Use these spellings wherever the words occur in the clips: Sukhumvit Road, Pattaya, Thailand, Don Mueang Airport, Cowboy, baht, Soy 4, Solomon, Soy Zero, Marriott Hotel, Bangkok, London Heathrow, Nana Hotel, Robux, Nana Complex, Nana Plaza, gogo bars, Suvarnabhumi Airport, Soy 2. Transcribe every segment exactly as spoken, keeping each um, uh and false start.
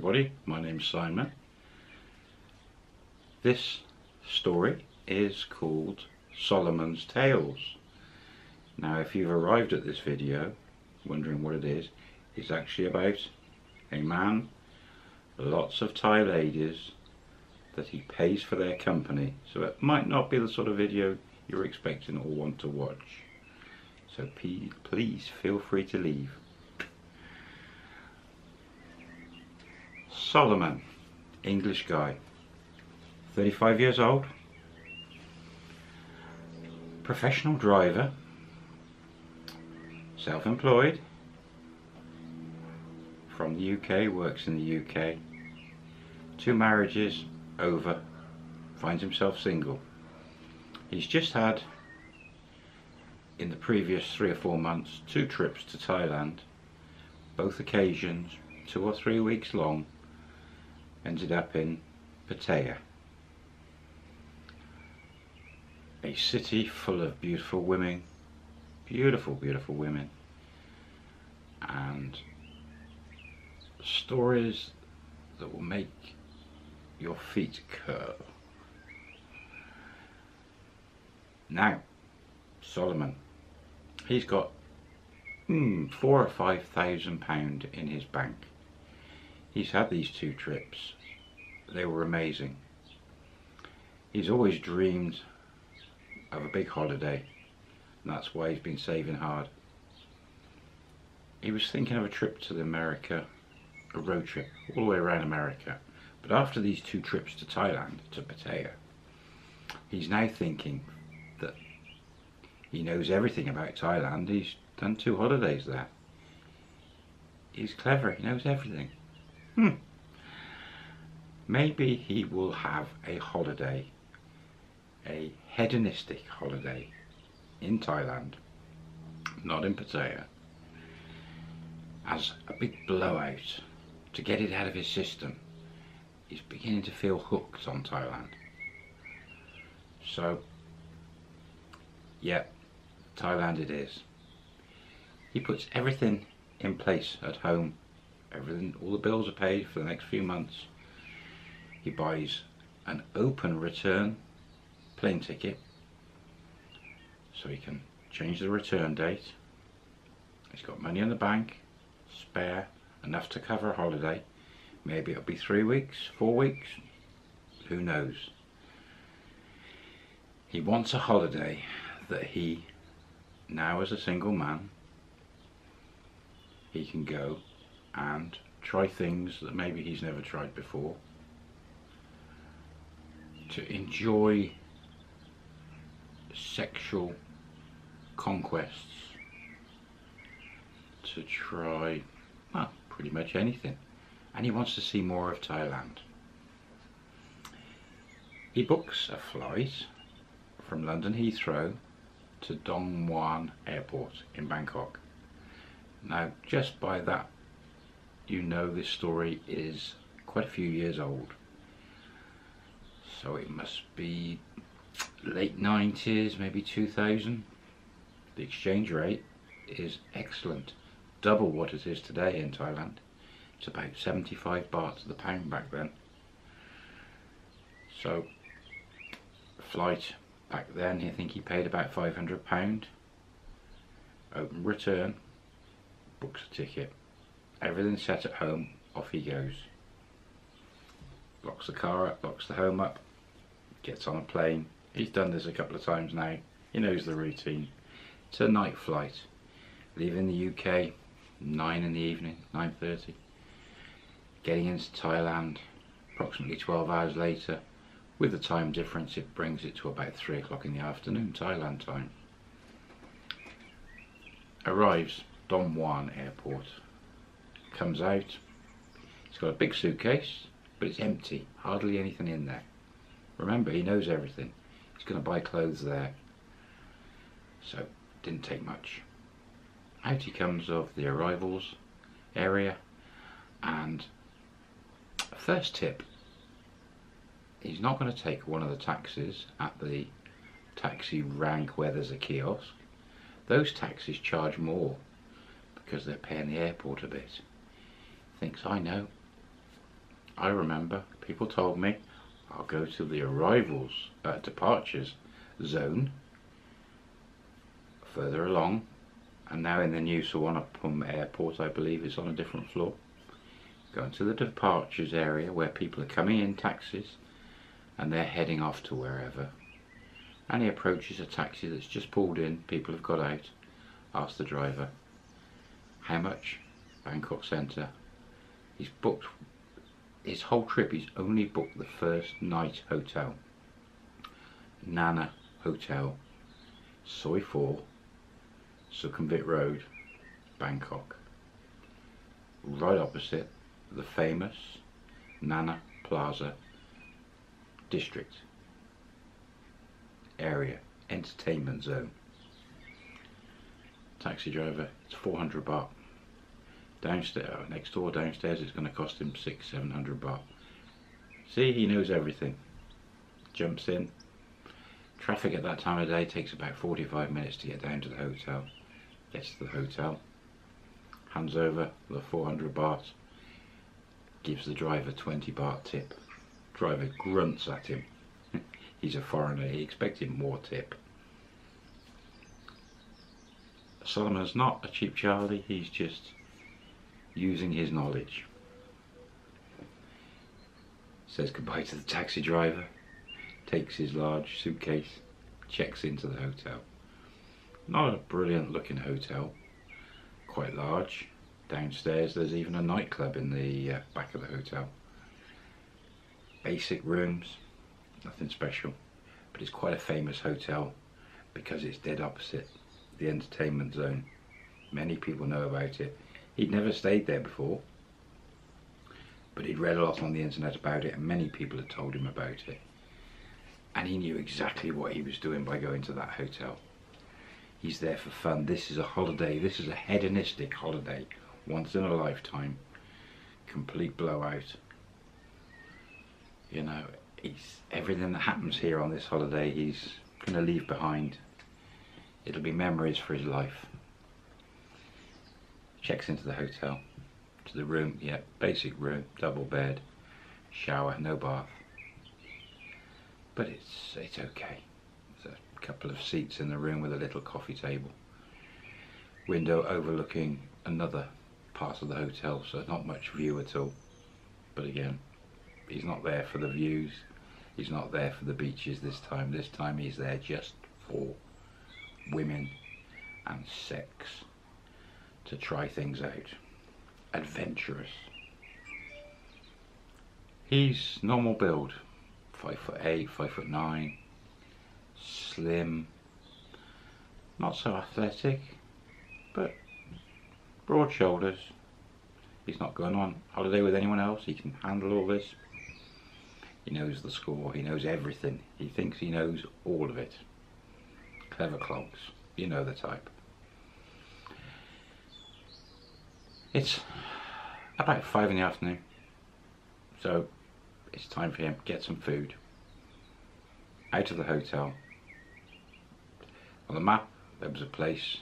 everybody, my name's Simon. This story is called Solomon's Tales. Now if you've arrived at this video wondering what it is, it's actually about a man, lots of Thai ladies, that he pays for their company. So it might not be the sort of video you're expecting or want to watch. So please feel free to leave. Solomon, English guy, thirty-five years old, professional driver, self-employed, from the U K, works in the U K, two marriages over, finds himself single. He's just had, in the previous three or four months, two trips to Thailand, both occasions, two or three weeks long, ended up in Pattaya, a city full of beautiful women, beautiful, beautiful women, and stories that will make your feet curl. Now, Solomon, he's got mm, four or five thousand pounds in his bank. He's had these two trips. They were amazing. He's always dreamed of a big holiday, and that's why he's been saving hard. He was thinking of a trip to America, a road trip all the way around America. But after these two trips to Thailand, to Pattaya, he's now thinking that he knows everything about Thailand. He's done two holidays there. He's clever, he knows everything. Hmm. Maybe he will have a holiday, a hedonistic holiday in Thailand, not in Pattaya, as a big blowout to get it out of his system. He's beginning to feel hooked on Thailand. So, yeah, Thailand it is. He puts everything in place at home. Everything, all the bills are paid for the next few months. He buys an open return plane ticket so he can change the return date. He's got money in the bank, spare, enough to cover a holiday. Maybe it'll be three weeks, four weeks, who knows. He wants a holiday that he, now as a single man, he can go and try things that maybe he's never tried before, to enjoy sexual conquests, to try, well, pretty much anything. And he wants to see more of Thailand. He books a flight from London Heathrow to Don Mueang Airport in Bangkok. Now, just by that, you know this story is quite a few years old. So it must be late nineties, maybe two thousand. The exchange rate is excellent, double what it is today in Thailand. It's about seventy-five baht to the pound back then. So, flight back then, I think he paid about five hundred pounds. Open return, books a ticket. Everything set at home, off he goes. Locks the car up, locks the home up, gets on a plane. He's done this a couple of times now. He knows the routine. It's a night flight. Leaving the U K, nine in the evening, nine thirty. Getting into Thailand approximately twelve hours later. With the time difference, it brings it to about three o'clock in the afternoon, Thailand time. Arrives Don Mueang Airport. Comes out. He's got a big suitcase, but it's empty. Hardly anything in there. Remember, he knows everything. He's going to buy clothes there. So, didn't take much. Out he comes of the arrivals area. And first tip, he's not going to take one of the taxis at the taxi rank where there's a kiosk. Those taxis charge more because they're paying the airport a bit. Thinks, I know, I remember people told me, I'll go to the arrivals, uh, departures zone further along. I'm now in the new Suvarnabhumi Airport, I believe it's on a different floor. Going to the departures area where people are coming in taxis and they're heading off to wherever. And he approaches a taxi that's just pulled in, people have got out, asks the driver, how much? Bangkok Centre. He's booked, his whole trip he's only booked the first night hotel. Nana Hotel, Soy four, Sukhumvit Road, Bangkok. Right opposite the famous Nana Plaza district area, entertainment zone. Taxi driver, it's four hundred baht. Downstairs, next door downstairs, it's going to cost him six, seven hundred baht. See, he knows everything. Jumps in. Traffic at that time of day takes about forty-five minutes to get down to the hotel. Gets to the hotel. Hands over the four hundred baht. Gives the driver twenty baht tip. Driver grunts at him. He's a foreigner, he expected more tip. Solomon's not a cheap Charlie, he's just using his knowledge. Says goodbye to the taxi driver, takes his large suitcase, checks into the hotel. Not a brilliant looking hotel, quite large. Downstairs there's even a nightclub in the uh, back of the hotel. Basic rooms, nothing special, but it's quite a famous hotel because it's dead opposite the entertainment zone. Many people know about it. He'd never stayed there before, but he'd read a lot on the internet about it and many people had told him about it, and he knew exactly what he was doing by going to that hotel. He's there for fun. This is a holiday, this is a hedonistic holiday, once in a lifetime, complete blowout. You know, he's, everything that happens here on this holiday he's going to leave behind. It'll be memories for his life. Checks into the hotel, to the room, yeah, basic room, double bed, shower, no bath. But it's, it's okay. There's a couple of seats in the room with a little coffee table. Window overlooking another part of the hotel, so not much view at all. But again, he's not there for the views, he's not there for the beaches this time. This time he's there just for women and sex, to try things out. Adventurous. He's normal build, five foot eight, five foot nine, slim, not so athletic, but broad shoulders. He's not going on holiday with anyone else, he can handle all this. He knows the score, he knows everything, he thinks he knows all of it. Clever clogs, you know the type. It's about five in the afternoon, so it's time for him to get some food out of the hotel. On the map there was a place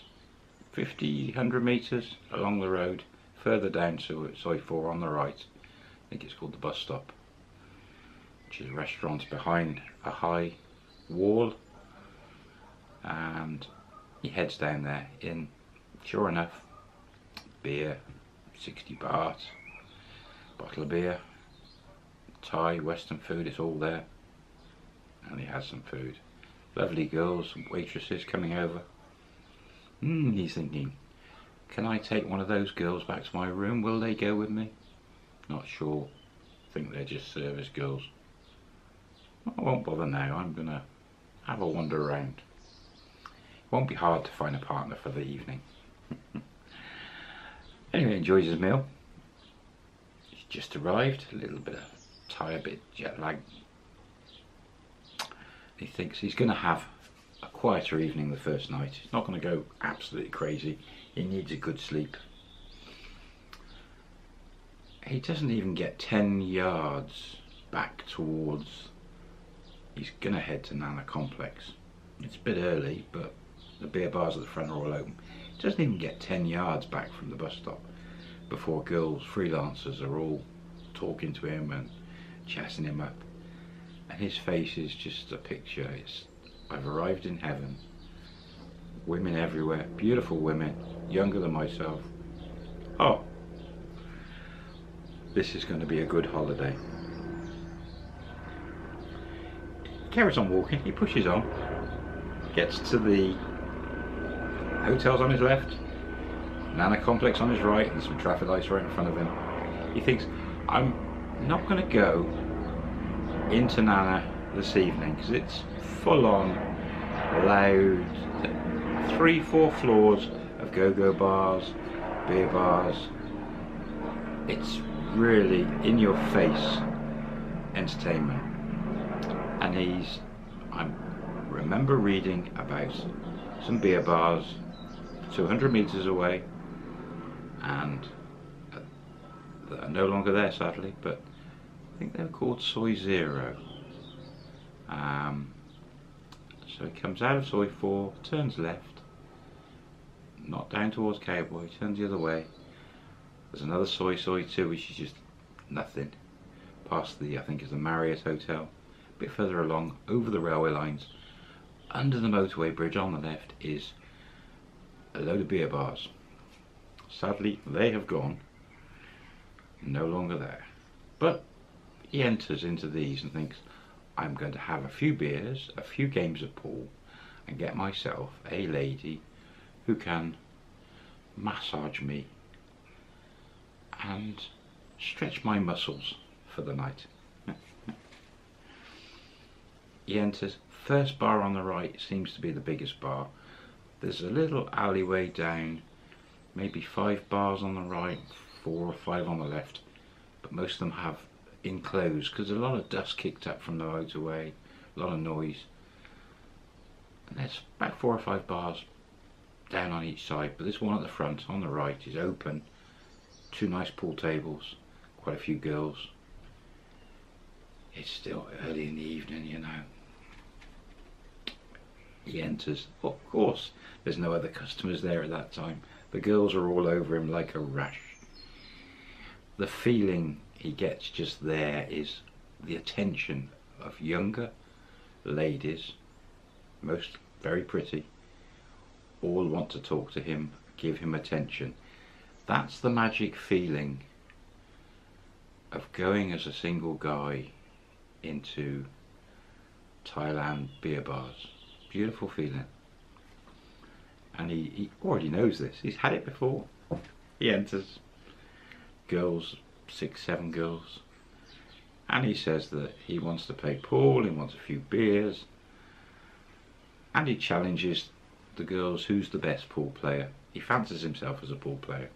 fifty, one hundred metres along the road, further down to Soy four on the right, I think it's called the bus stop, which is restaurants behind a high wall, and he heads down there in, sure enough, beer, sixty baht, bottle of beer, Thai, western food, it's all there. And he has some food. Lovely girls, waitresses coming over. Hmm, he's thinking, can I take one of those girls back to my room? Will they go with me? Not sure. I think they're just service girls. I won't bother now, I'm gonna have a wander around. It won't be hard to find a partner for the evening. Anyway, enjoys his meal. He's just arrived, a little bit of tired, a bit jet lag. He thinks he's going to have a quieter evening the first night. He's not going to go absolutely crazy. He needs a good sleep. He doesn't even get ten yards back towards... He's going to head to Nana Complex. It's a bit early, but the beer bars at the front are all open. Doesn't even get ten yards back from the bus stop before girls, freelancers, are all talking to him and chatting him up, and his face is just a picture. It's, I've arrived in heaven. Women everywhere, beautiful women, younger than myself. Oh, this is going to be a good holiday. He carries on walking, he pushes on, gets to the hotels on his left, Nana Complex on his right, and some traffic lights right in front of him. He thinks, I'm not going to go into Nana this evening because it's full on, loud, three, four floors of go-go bars, beer bars. It's really in your face entertainment. And he's, I remember reading about some beer bars two hundred meters away, and they're no longer there sadly, but I think they were called Soy Zero. Um, so he comes out of Soy four, turns left, not down towards Cowboy, turns the other way. There's another Soy, Soy two, which is just nothing. Past the, I think is the Marriott Hotel. A bit further along, over the railway lines, under the motorway bridge on the left is a load of beer bars. Sadly, they have gone, no longer there. But he enters into these and thinks, I'm going to have a few beers, a few games of pool, and get myself a lady who can massage me and stretch my muscles for the night. He enters, first bar on the right seems to be the biggest bar. There's a little alleyway down, maybe five bars on the right, four or five on the left, but most of them have enclosed because a lot of dust kicked up from the motorway, a lot of noise, and there's about four or five bars down on each side, but this one at the front on the right is open, two nice pool tables, quite a few girls. It's still early in the evening, you know. He enters, of course there's no other customers there at that time, the girls are all over him like a rush. The feeling he gets just there is the attention of younger ladies, most very pretty, all want to talk to him, give him attention. That's the magic feeling of going as a single guy into Thailand beer bars. Beautiful feeling. And he, he already knows this, he's had it before. He enters, girls, six, seven girls, and he says that he wants to play pool, he wants a few beers, and he challenges the girls who's the best pool player. He fancies himself as a pool player.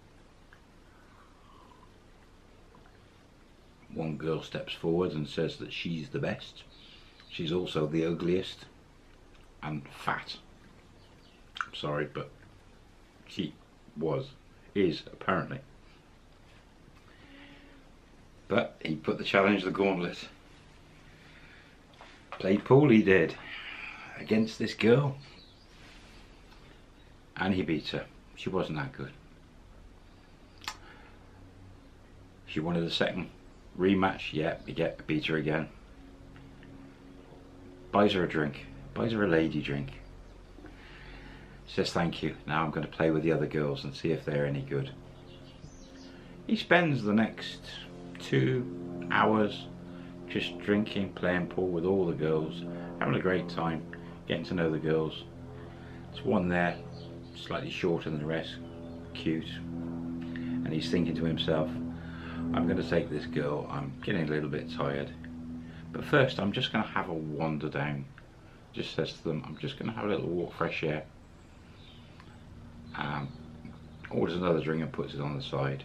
One girl steps forward and says that she's the best, she's also the ugliest and fat. I'm sorry, but she was, is apparently. But he put the challenge, the gauntlet. Played pool, he did, against this girl. And he beat her. She wasn't that good. She wanted a second rematch. Yeah, he get, beat her again. Buys her a drink. Buys her a lady drink. Says thank you. Now I'm going to play with the other girls and see if they're any good. He spends the next two hours just drinking, playing pool with all the girls, having a great time, getting to know the girls. There's one there, slightly shorter than the rest, cute, and he's thinking to himself, I'm going to take this girl, I'm getting a little bit tired, but first I'm just going to have a wander down. Just says to them, I'm just going to have a little walk, fresh air. Um, orders another drink and puts it on the side.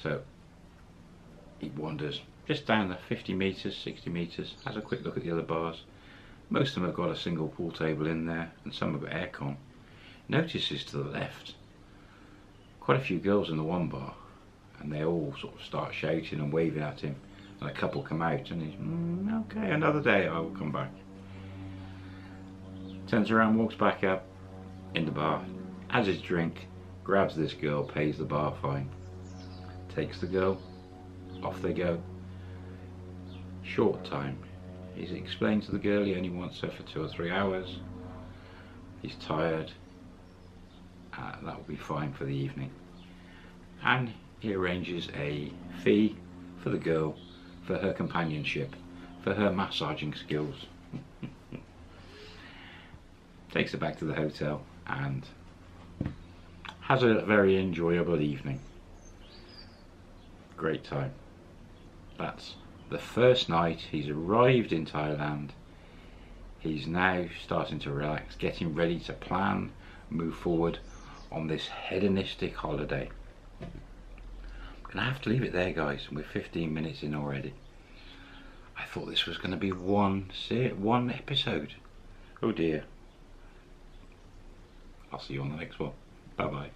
So he wanders just down the fifty meters, sixty meters, has a quick look at the other bars. Most of them have got a single pool table in there, and some have got aircon. Notices to the left quite a few girls in the one bar, and they all sort of start shouting and waving at him, and a couple come out and he's mm, okay, another day, I will come back. Turns around, walks back up in the bar, has his drink, grabs this girl, pays the bar fine, takes the girl off they go. Short time. He's explained to the girl he only wants her for two or three hours. He's tired. Uh, that will be fine for the evening. And he arranges a fee for the girl, for her companionship, for her massaging skills. Takes her back to the hotel and has a very enjoyable evening. Great time. That's the first night. He's arrived in Thailand. He's now starting to relax, getting ready to plan, move forward on this hedonistic holiday. I'm gonna have to leave it there, guys. We're fifteen minutes in already. I thought this was gonna be one ser- one episode. Oh dear. I'll see you on the next one. Bye bye.